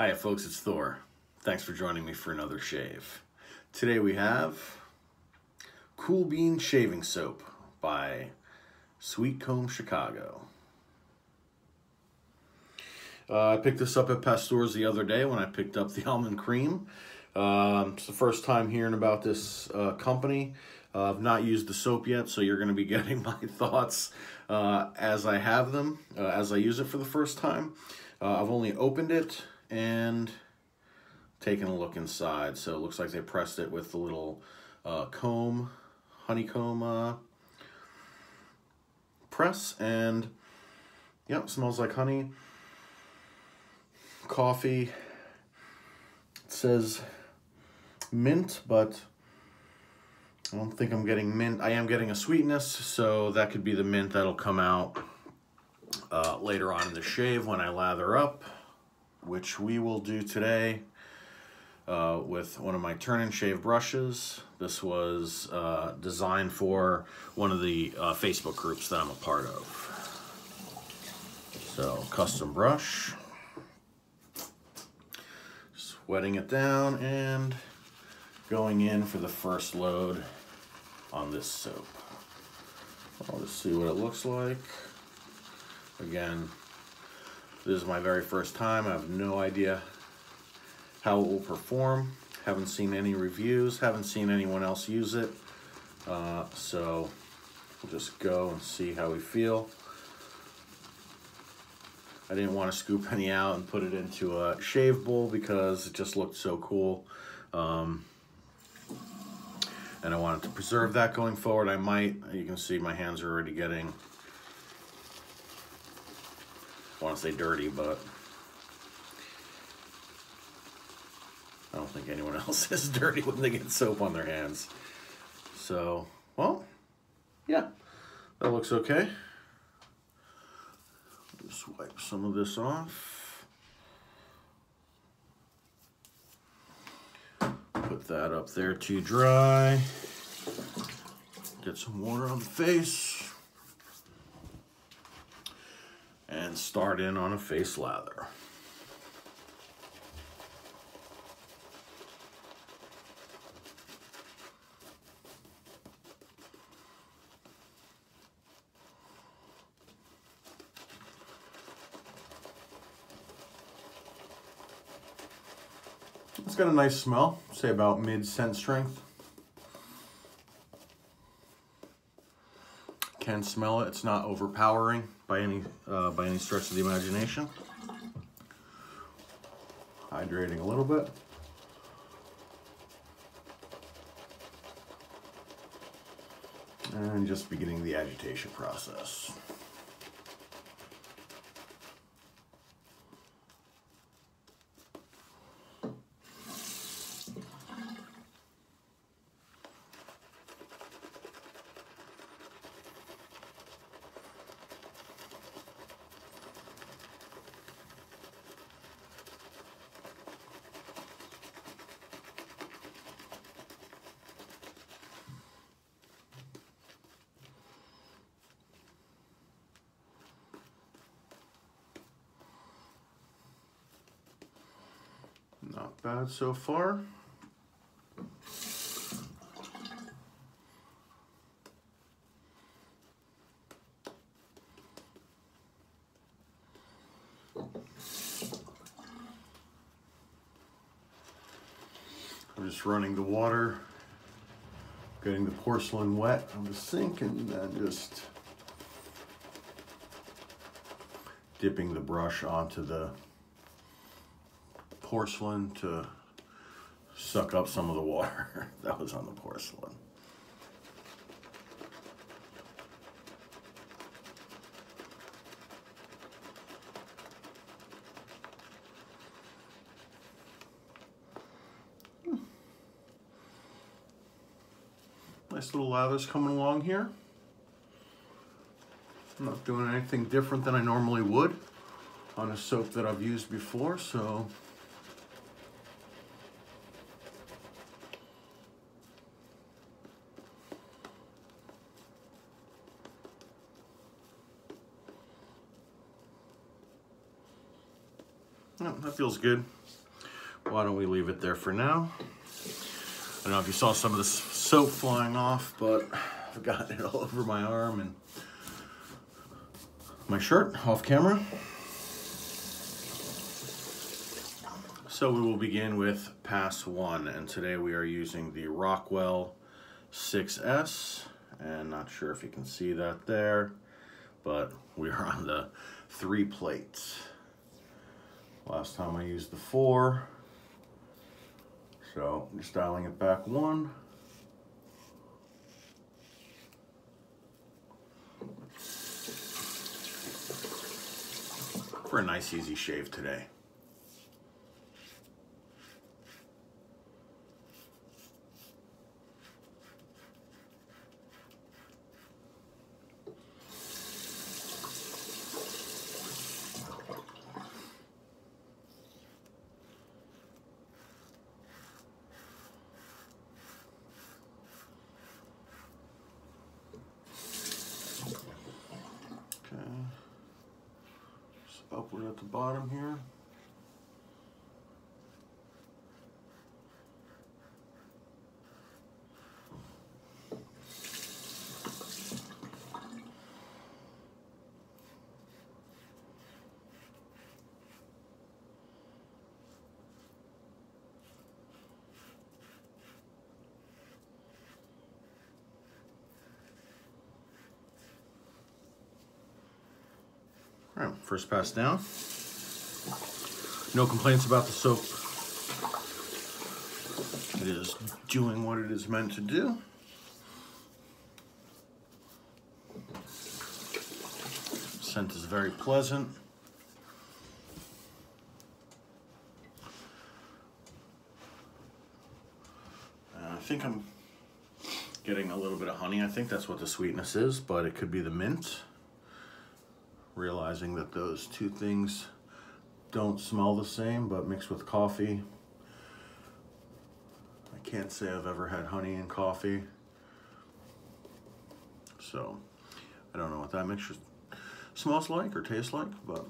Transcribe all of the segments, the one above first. Hi folks, it's Thor. Thanks for joining me for another shave. Today we have Cool Beans Shaving Soap by Sweet Comb Chicago. I picked this up at Pasteur's the other day when I picked up the almond cream. It's the first time hearing about this company. I've not used the soap yet, so you're going to be getting my thoughts as I have them, as I use it for the first time. I've only opened it and taken a look inside. So it looks like they pressed it with the little comb, honeycomb press, and yeah, it smells like honey, coffee. It says mint, but I don't think I'm getting mint. I am getting a sweetness, so that could be the mint that'll come out later on in the shave when I lather up, which we will do today with one of my turn and shave brushes. This was designed for one of the Facebook groups that I'm a part of. So, custom brush. Just wetting it down and going in for the first load on this soap. I'll just see what it looks like. Again, this is my very first time. I have no idea how it will perform. Haven't seen any reviews, haven't seen anyone else use it. So we'll just go and see how we feel. I didn't want to scoop any out and put it into a shave bowl because it just looked so cool. And I wanted to preserve that going forward. I might, you can see my hands are already getting, I want to say dirty, but I don't think anyone else is dirty when they get soap on their hands. So, well, yeah, that looks okay. Just wipe some of this off. Put that up there to dry. Get some water on the face. And start in on a face lather. It's got a nice smell, say about mid-scent strength. Can smell it. It's not overpowering by any stretch of the imagination. Hydrating a little bit. And just beginning the agitation process. Not bad so far. I'm just running the water, getting the porcelain wet on the sink, and then just dipping the brush onto the porcelain to suck up some of the water that was on the porcelain. Nice little lathers coming along here. I'm not doing anything different than I normally would on a soap that I've used before, so Oh, that feels good. Why don't we leave it there for now? I don't know if you saw some of this soap flying off, but I've got it all over my arm and my shirt off camera. So we will begin with pass one, and today we are using the Rockwell 6S, and not sure if you can see that there, but we are on the 3 plates. Last time I used the 4, so I'm just dialing it back 1. For a nice easy shave today. Upward at the bottom here. All right, first pass down. No complaints about the soap. It is doing what it is meant to do. Scent is very pleasant. I think I'm getting a little bit of honey. I think that's what the sweetness is, but it could be the mint. Realizing that those two things don't smell the same, but mixed with coffee. I can't say I've ever had honey and coffee. So I don't know what that mixture smells like or tastes like, but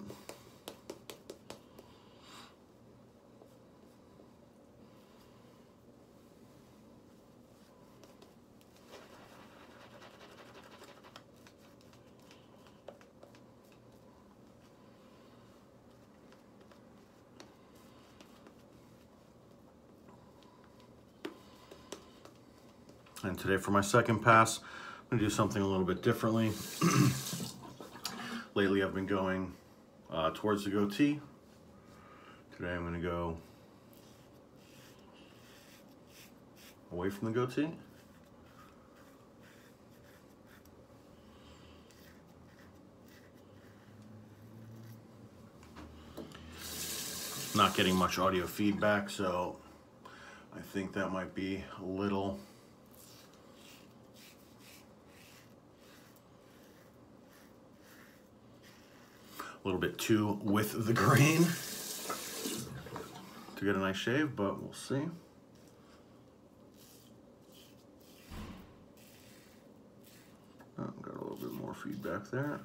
and today for my second pass, I'm going to do something a little bit differently. Lately I've been going towards the goatee. Today I'm going to go away from the goatee. Not getting much audio feedback, so I think that might be a little bit too with the grain to get a nice shave, but we'll see. Oh, got a little bit more feedback there.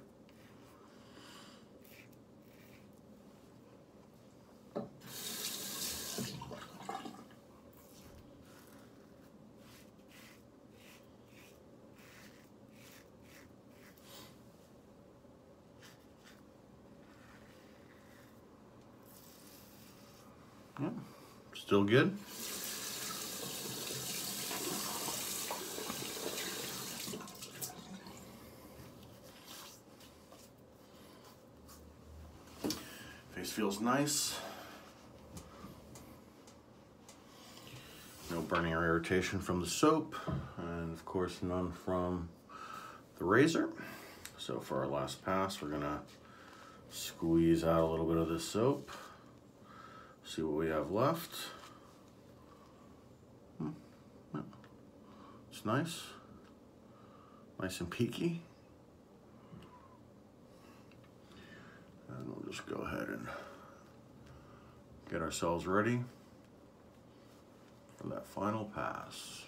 Yeah, still good. Face feels nice. No burning or irritation from the soap, and of course none from the razor. So for our last pass, we're gonna squeeze out a little bit of this soap. See what we have left. It's nice. Nice and peaky. And we'll just go ahead and get ourselves ready for that final pass.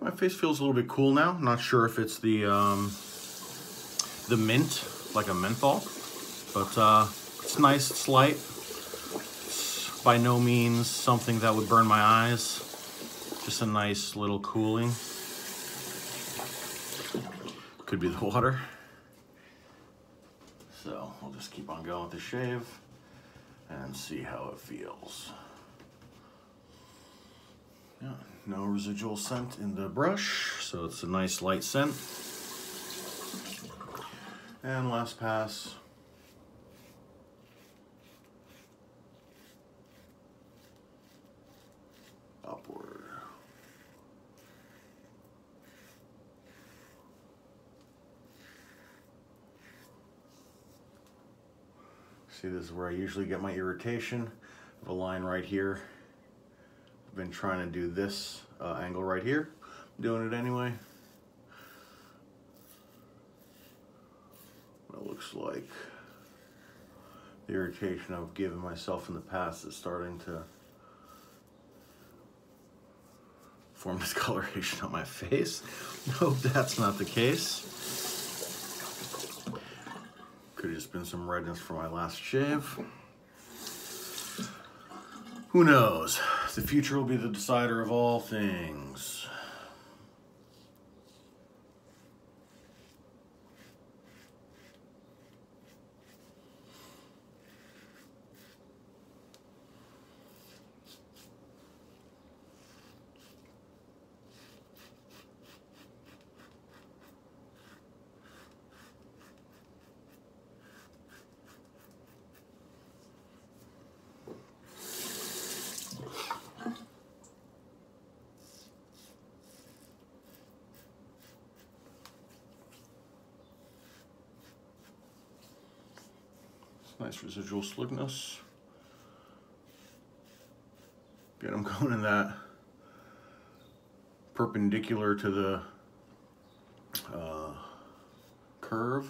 My face feels a little bit cool now. Not sure if it's the mint, like a menthol, but it's nice, it's light. It's by no means something that would burn my eyes. Just a nice little cooling. Could be the water. So we'll just keep on going with the shave and see how it feels. Yeah, no residual scent in the brush, so it's a nice light scent. And last pass. Upward. See, this is where I usually get my irritation of a line right here. I've been trying to do this angle right here. I'm doing it anyway. It looks like the irritation I've given myself in the past is starting to form discoloration on my face. Nope, that's not the case. Could have just been some redness from my last shave. Who knows? The future will be the decider of all things. Nice residual slickness. Again, I'm going in that perpendicular to the curve.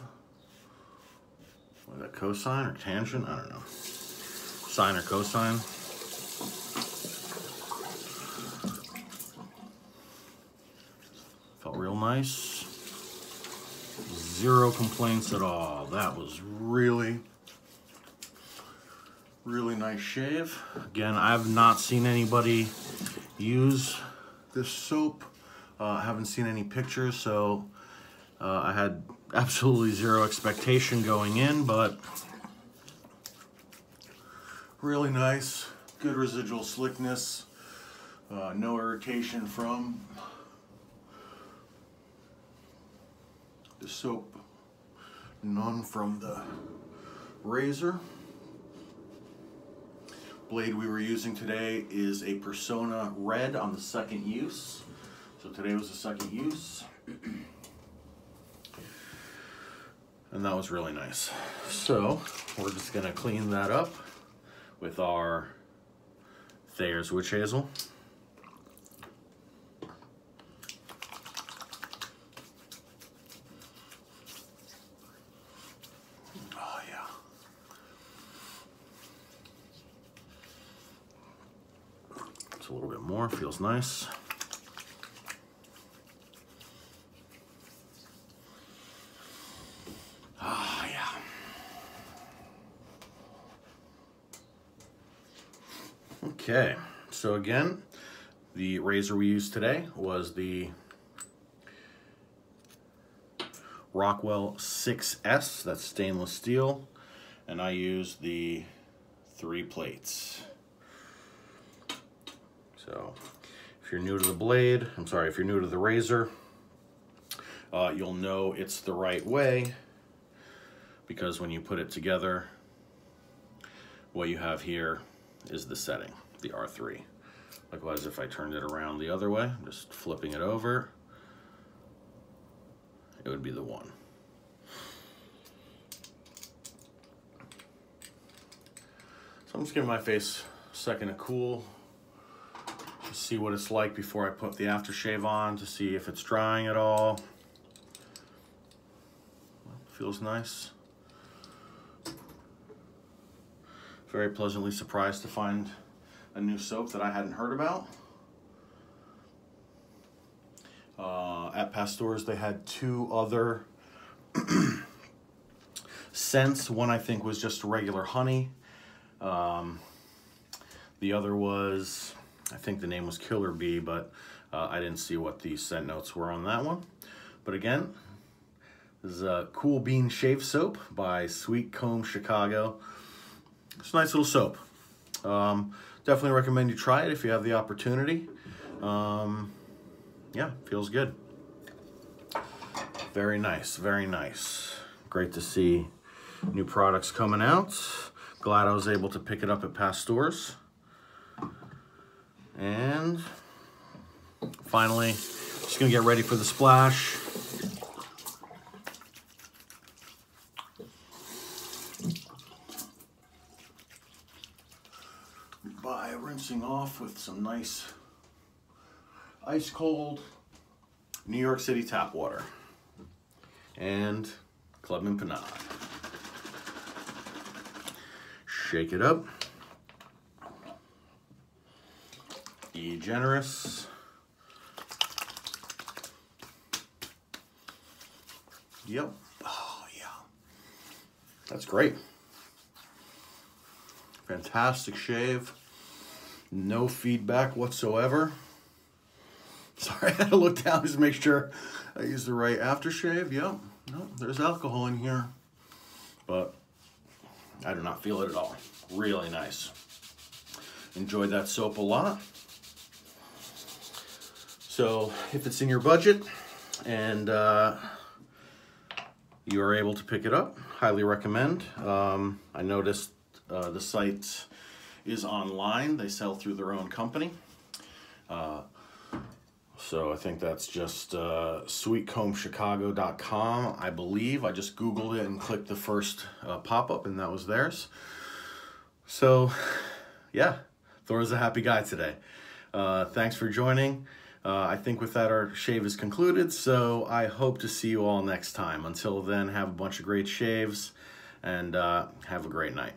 What is that, cosine or tangent? I don't know. Sine or cosine. Felt real nice. Zero complaints at all. That was really nice shave. Again, I've not seen anybody use this soap. I haven't seen any pictures, so I had absolutely zero expectation going in, but really nice. Good residual slickness. No irritation from the soap. None from the razor. Blade we were using today is a Persona Red on the second use. So today was the second use. And that was really nice. So we're just gonna clean that up with our Thayer's Witch Hazel. A little bit more, feels nice. Ah, yeah. Okay, so again, the razor we used today was the Rockwell 6S, that's stainless steel, and I used the 3 plates. So if you're new to the blade, I'm sorry, if you're new to the razor, you'll know it's the right way because when you put it together, what you have here is the setting, the R3. Likewise, if I turned it around the other way, just flipping it over, it would be the 1. So I'm just giving my face a second to cool. See what it's like before I put the aftershave on to see if it's drying at all. Feels nice. Very pleasantly surprised to find a new soap that I hadn't heard about. At Pasteur's, they had two other scents. One I think was just regular honey. The other was, I think the name was Killer Bee, but I didn't see what the scent notes were on that one. But again, this is a Cool Beans Shave Soap by Sweet Comb Chicago. It's a nice little soap. Definitely recommend you try it if you have the opportunity. Yeah, feels good. Very nice, very nice. Great to see new products coming out. Glad I was able to pick it up at Pasteur's. And finally, just gonna get ready for the splash. By rinsing off with some nice ice cold New York City tap water and Clubman Pinaud. Shake it up. Be generous. Yep. Oh, yeah. That's great. Fantastic shave. No feedback whatsoever. Sorry, I had to look down just to make sure I used the right aftershave. Yep. No, there's alcohol in here. But I do not feel it at all. Really nice. Enjoyed that soap a lot. So if it's in your budget and you are able to pick it up, highly recommend. I noticed the site is online. They sell through their own company. So I think that's just sweetcombchicago.com, I believe. I just Googled it and clicked the first pop-up, and that was theirs. So yeah, Thor's a happy guy today. Thanks for joining. I think with that, our shave is concluded, so I hope to see you all next time. Until then, have a bunch of great shaves, and have a great night.